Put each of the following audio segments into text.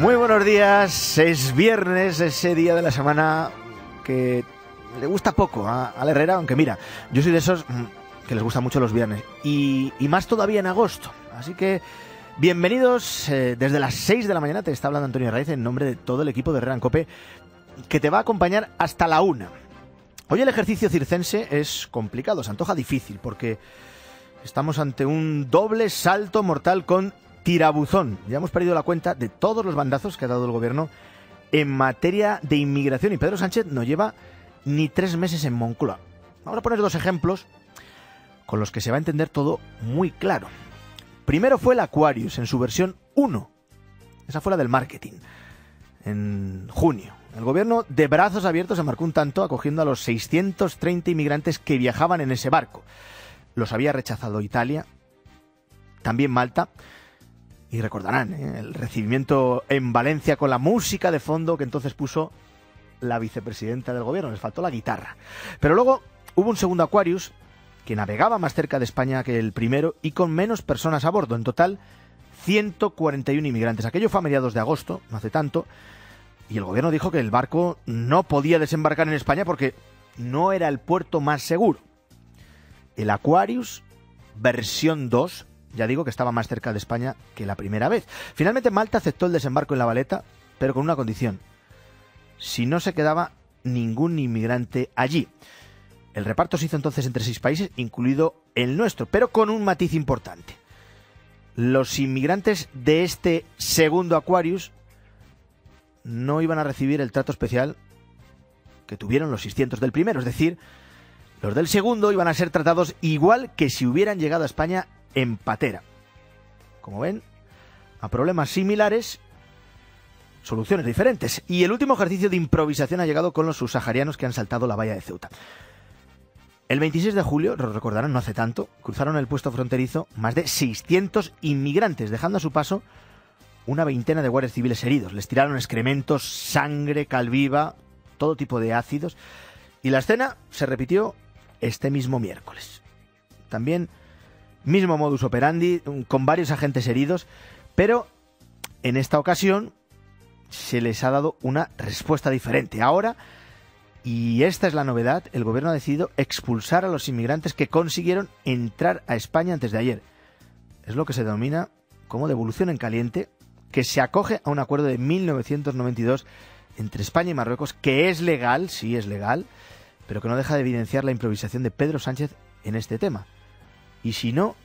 Muy buenos días, es viernes, ese día de la semana que le gusta poco a la Herrera, aunque mira, yo soy de esos que les gustan mucho los viernes, y más todavía en agosto, así que bienvenidos, desde las 6 de la mañana te está hablando Antonio Raíz en nombre de todo el equipo de Herrera en Cope, que te va a acompañar hasta la 1. Hoy el ejercicio circense es complicado, se antoja difícil, porque estamos ante un doble salto mortal con tirabuzón. Ya hemos perdido la cuenta de todos los bandazos que ha dado el gobierno en materia de inmigración, y Pedro Sánchez no lleva ni 3 meses en Moncloa. Vamos a poner 2 ejemplos con los que se va a entender todo muy claro. Primero fue el Aquarius, en su versión 1. Esa fue la del marketing, en junio. El gobierno, de brazos abiertos, se marcó un tanto acogiendo a los 630 inmigrantes que viajaban en ese barco. Los había rechazado Italia, también Malta. Y recordarán, ¿eh?, el recibimiento en Valencia con la música de fondo que entonces puso la vicepresidenta del gobierno. Les faltó la guitarra. Pero luego hubo un segundo Aquarius que navegaba más cerca de España que el primero y con menos personas a bordo. En total, 141 inmigrantes. Aquello fue a mediados de agosto, no hace tanto. Y el gobierno dijo que el barco no podía desembarcar en España porque no era el puerto más seguro. El Aquarius, versión 2, ya digo que estaba más cerca de España que la primera vez. Finalmente Malta aceptó el desembarco en La Valeta, pero con una condición: si no se quedaba ningún inmigrante allí. El reparto se hizo entonces entre 6 países, incluido el nuestro, pero con un matiz importante. Los inmigrantes de este segundo Aquarius no iban a recibir el trato especial que tuvieron los 600 del primero. Es decir, los del segundo iban a ser tratados igual que si hubieran llegado a España en patera. Como ven, a problemas similares, soluciones diferentes. Y el último ejercicio de improvisación ha llegado con los subsaharianos que han saltado la valla de Ceuta. El 26 de julio, lo recordarán, no hace tanto, cruzaron el puesto fronterizo más de 600 inmigrantes, dejando a su paso una veintena de guardias civiles heridos. Les tiraron excrementos, sangre, cal viva, todo tipo de ácidos. Y la escena se repitió este mismo miércoles. También mismo modus operandi, con varios agentes heridos, pero en esta ocasión se les ha dado una respuesta diferente. Ahora, y esta es la novedad, el gobierno ha decidido expulsar a los inmigrantes que consiguieron entrar a España antes de ayer. Es lo que se denomina como devolución en caliente, que se acoge a un acuerdo de 1992 entre España y Marruecos, que es legal, sí es legal, pero que no deja de evidenciar la improvisación de Pedro Sánchez en este tema. Y si no,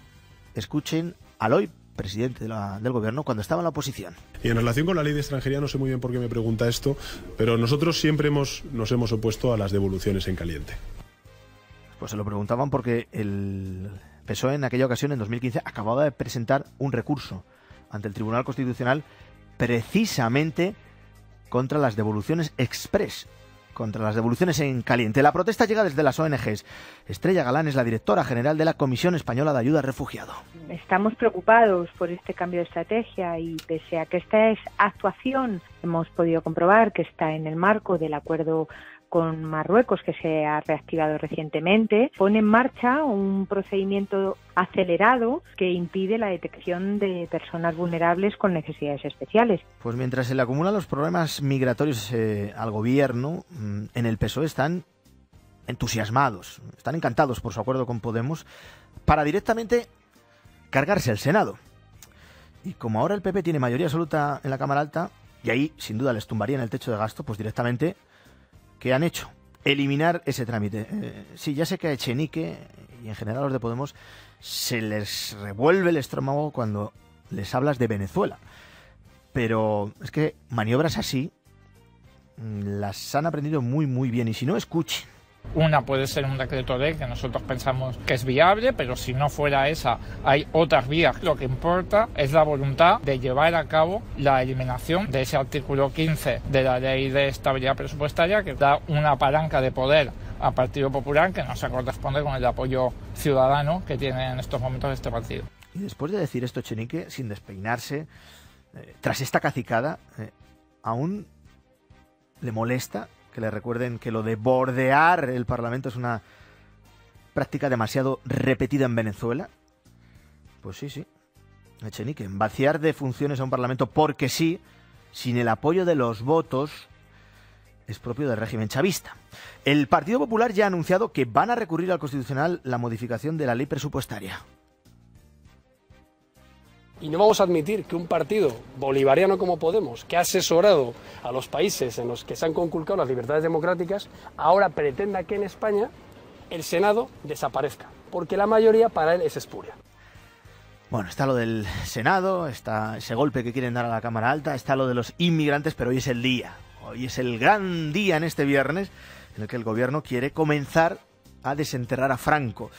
escuchen al hoy presidente del gobierno cuando estaba en la oposición. Y en relación con la ley de extranjería, no sé muy bien por qué me pregunta esto, pero nosotros siempre nos hemos opuesto a las devoluciones en caliente. Pues se lo preguntaban porque el PSOE en aquella ocasión, en 2015, acababa de presentar un recurso ante el Tribunal Constitucional precisamente contra las devoluciones express, contra las devoluciones en caliente. La protesta llega desde las ONGs. Estrella Galán es la directora general de la Comisión Española de Ayuda a Refugiados. Estamos preocupados por este cambio de estrategia y pese a que esta es actuación, hemos podido comprobar que está en el marco del acuerdo con Marruecos, que se ha reactivado recientemente, pone en marcha un procedimiento acelerado que impide la detección de personas vulnerables con necesidades especiales. Pues mientras se le acumulan los problemas migratorios al gobierno, en el PSOE están entusiasmados, están encantados por su acuerdo con Podemos para directamente cargarse el Senado. Y como ahora el PP tiene mayoría absoluta en la Cámara Alta, y ahí sin duda les tumbarían el techo de gasto, pues directamente, ¿qué han hecho? Eliminar ese trámite. Sí, ya sé que a Echenique y en general a los de Podemos se les revuelve el estómago cuando les hablas de Venezuela. Pero es que maniobras así las han aprendido muy, muy bien. Y si no, escuchen. Una puede ser un decreto ley que nosotros pensamos que es viable, pero si no fuera esa, hay otras vías. Lo que importa es la voluntad de llevar a cabo la eliminación de ese artículo 15 de la Ley de Estabilidad Presupuestaria, que da una palanca de poder al Partido Popular que no se corresponde con el apoyo ciudadano que tiene en estos momentos este partido. Y después de decir esto, Echenique, sin despeinarse, tras esta cacicada, aún le molesta que le recuerden que lo de bordear el Parlamento es una práctica demasiado repetida en Venezuela. Pues sí, Echenique, vaciar de funciones a un Parlamento porque sí sin el apoyo de los votos es propio del régimen chavista. El Partido Popular ya ha anunciado que van a recurrir al Constitucional la modificación de la ley presupuestaria. Y no vamos a admitir que un partido bolivariano como Podemos, que ha asesorado a los países en los que se han conculcado las libertades democráticas, ahora pretenda que en España el Senado desaparezca, porque la mayoría para él es espuria. Bueno, está lo del Senado, está ese golpe que quieren dar a la Cámara Alta, está lo de los inmigrantes, pero hoy es el día. Hoy es el gran día en este viernes en el que el gobierno quiere comenzar a desenterrar a Franco.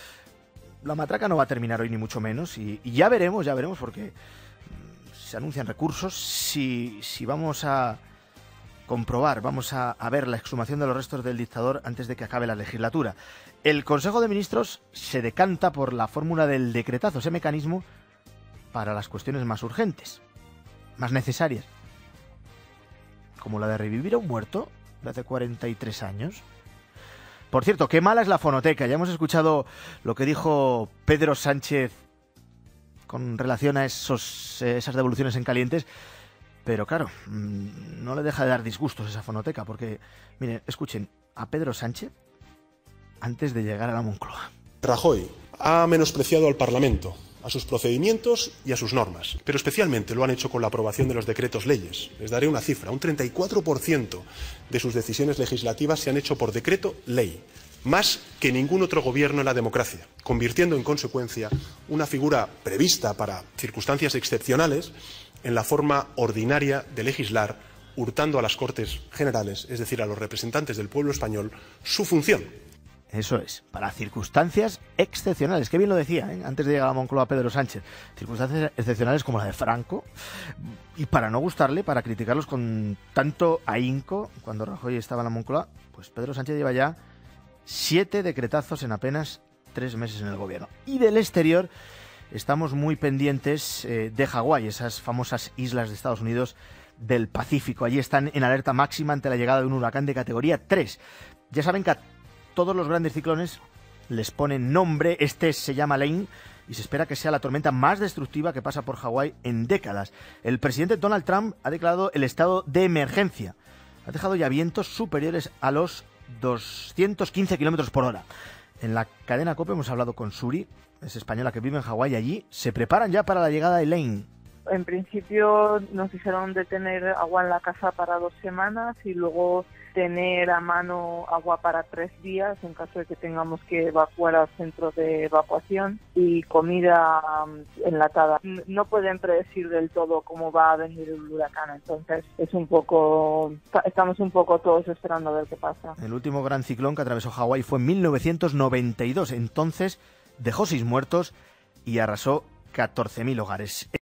La matraca no va a terminar hoy, ni mucho menos, y ya veremos, porque se anuncian recursos. Si vamos a comprobar, vamos a ver la exhumación de los restos del dictador antes de que acabe la legislatura. El Consejo de Ministros se decanta por la fórmula del decretazo, ese mecanismo para las cuestiones más urgentes, más necesarias, como la de revivir a un muerto de hace 43 años. Por cierto, qué mala es la fonoteca. Ya hemos escuchado lo que dijo Pedro Sánchez con relación a esas devoluciones en calientes, pero claro, no le deja de dar disgustos esa fonoteca, porque, miren, escuchen a Pedro Sánchez antes de llegar a la Moncloa. Rajoy ha menospreciado al Parlamento, a sus procedimientos y a sus normas, pero especialmente lo han hecho con la aprobación de los decretos leyes. Les daré una cifra, un 34% de sus decisiones legislativas se han hecho por decreto ley, más que ningún otro gobierno en la democracia, convirtiendo en consecuencia una figura prevista para circunstancias excepcionales en la forma ordinaria de legislar, hurtando a las Cortes Generales, es decir, a los representantes del pueblo español, su función. Eso es, para circunstancias excepcionales. Qué bien lo decía, ¿eh?, antes de llegar a la Moncloa Pedro Sánchez. Circunstancias excepcionales como la de Franco. Y para no gustarle, para criticarlos con tanto ahínco, cuando Rajoy estaba en la Moncloa, pues Pedro Sánchez lleva ya 7 decretazos en apenas 3 meses en el gobierno. Y del exterior estamos muy pendientes de Hawái, esas famosas islas de Estados Unidos del Pacífico. Allí están en alerta máxima ante la llegada de un huracán de categoría 3. Ya saben que todos los grandes ciclones les ponen nombre. Este se llama Lane y se espera que sea la tormenta más destructiva que pasa por Hawái en décadas. El presidente Donald Trump ha declarado el estado de emergencia. Ha dejado ya vientos superiores a los 215 kilómetros por hora. En la cadena COPE hemos hablado con Suri, es española que vive en Hawái. Allí se preparan ya para la llegada de Lane. En principio nos dijeron de tener agua en la casa para 2 semanas y luego tener a mano agua para 3 días en caso de que tengamos que evacuar al centro de evacuación y comida enlatada. No pueden predecir del todo cómo va a venir el huracán, entonces estamos un poco todos esperando a ver qué pasa. El último gran ciclón que atravesó Hawái fue en 1992, entonces dejó 6 muertos y arrasó 14.000 hogares.